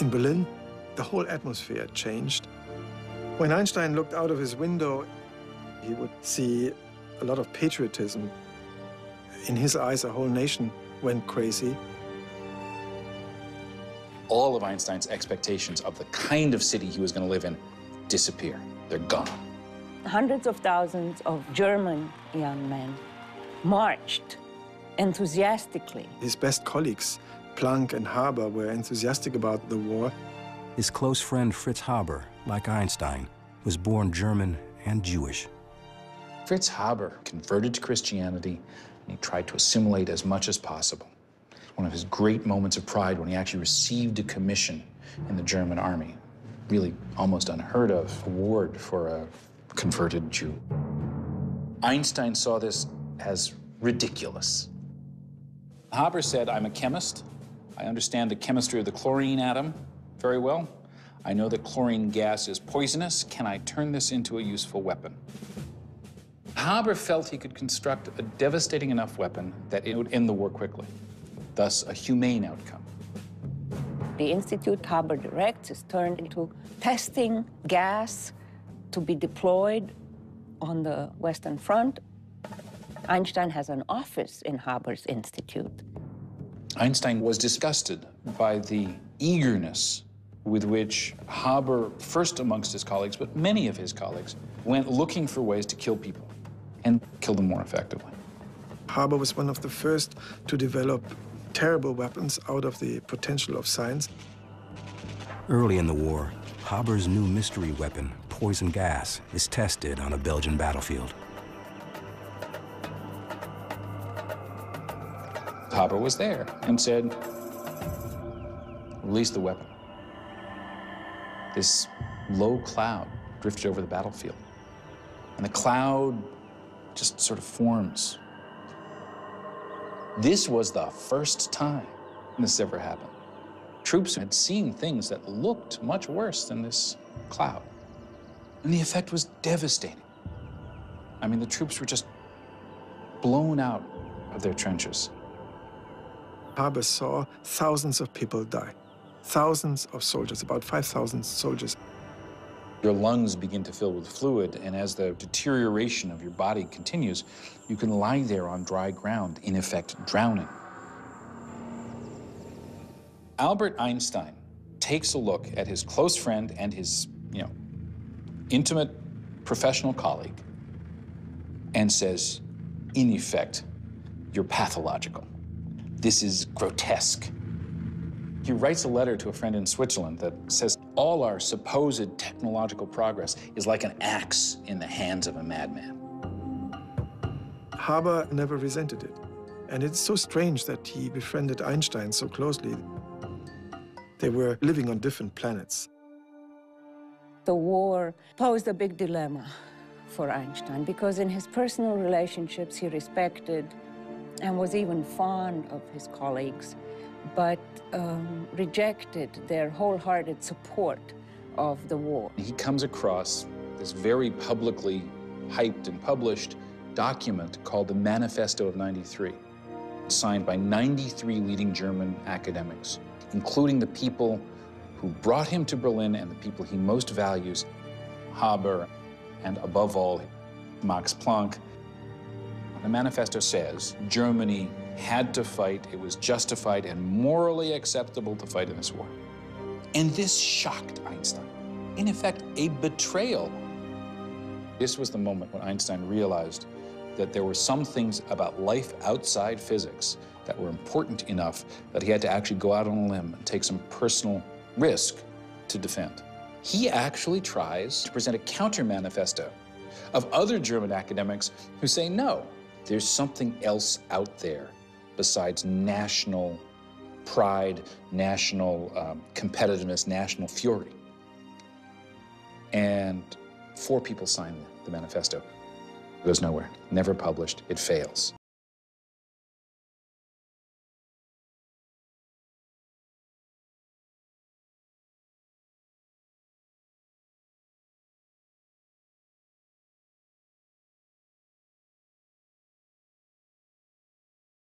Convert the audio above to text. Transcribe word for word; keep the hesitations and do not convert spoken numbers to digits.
In Berlin, the whole atmosphere changed. When Einstein looked out of his window, he would see a lot of patriotism. In his eyes, a whole nation went crazy. All of Einstein's expectations of the kind of city he was going to live in disappear. They're gone. Hundreds of thousands of German young men marched enthusiastically. His best colleagues, Planck and Haber, were enthusiastic about the war. His close friend Fritz Haber, like Einstein, was born German and Jewish. Fritz Haber converted to Christianity, and he tried to assimilate as much as possible. One of his great moments of pride when he actually received a commission in the German army. Really almost unheard of award for a converted Jew. Einstein saw this as ridiculous. Haber said, I'm a chemist. I understand the chemistry of the chlorine atom very well. I know that chlorine gas is poisonous. Can I turn this into a useful weapon? Haber felt he could construct a devastating enough weapon that it would end the war quickly. Thus, a humane outcome. The institute Haber directs is turned into testing gas to be deployed on the Western Front. Einstein has an office in Haber's institute. Einstein was disgusted by the eagerness with which Haber, first amongst his colleagues, but many of his colleagues, went looking for ways to kill people and kill them more effectively. Haber was one of the first to develop terrible weapons out of the potential of science. Early in the war, Haber's new mystery weapon, poison gas, is tested on a Belgian battlefield. Haber was there and said, release the weapon. This low cloud drifted over the battlefield, and the cloud just sort of forms. This was the first time this ever happened. Troops had seen things that looked much worse than this cloud, and the effect was devastating. I mean, the troops were just blown out of their trenches. Haber saw thousands of people die, thousands of soldiers, about five thousand soldiers. Your lungs begin to fill with fluid, and as the deterioration of your body continues, you can lie there on dry ground, in effect drowning. Albert Einstein takes a look at his close friend and his, you know, intimate professional colleague and says, in effect, you're pathological. This is grotesque. He writes a letter to a friend in Switzerland that says, all our supposed technological progress is like an axe in the hands of a madman. Haber never resented it. And it's so strange that he befriended Einstein so closely. They were living on different planets. The war posed a big dilemma for Einstein, because in his personal relationships, he respected and was even fond of his colleagues, but um, rejected their wholehearted support of the war. He comes across this very publicly hyped and published document called the Manifesto of ninety-three, signed by ninety-three leading German academics, including the people who brought him to Berlin and the people he most values, Haber, and above all, Max Planck. The manifesto says Germany had to fight. It was justified and morally acceptable to fight in this war. And this shocked Einstein. In effect, a betrayal. This was the moment when Einstein realized that there were some things about life outside physics that were important enough that he had to actually go out on a limb and take some personal risk to defend. He actually tries to present a counter-manifesto of other German academics who say, no, there's something else out there besides national pride, national um, competitiveness, national fury. And four people signed the manifesto. It goes nowhere, never published, it fails.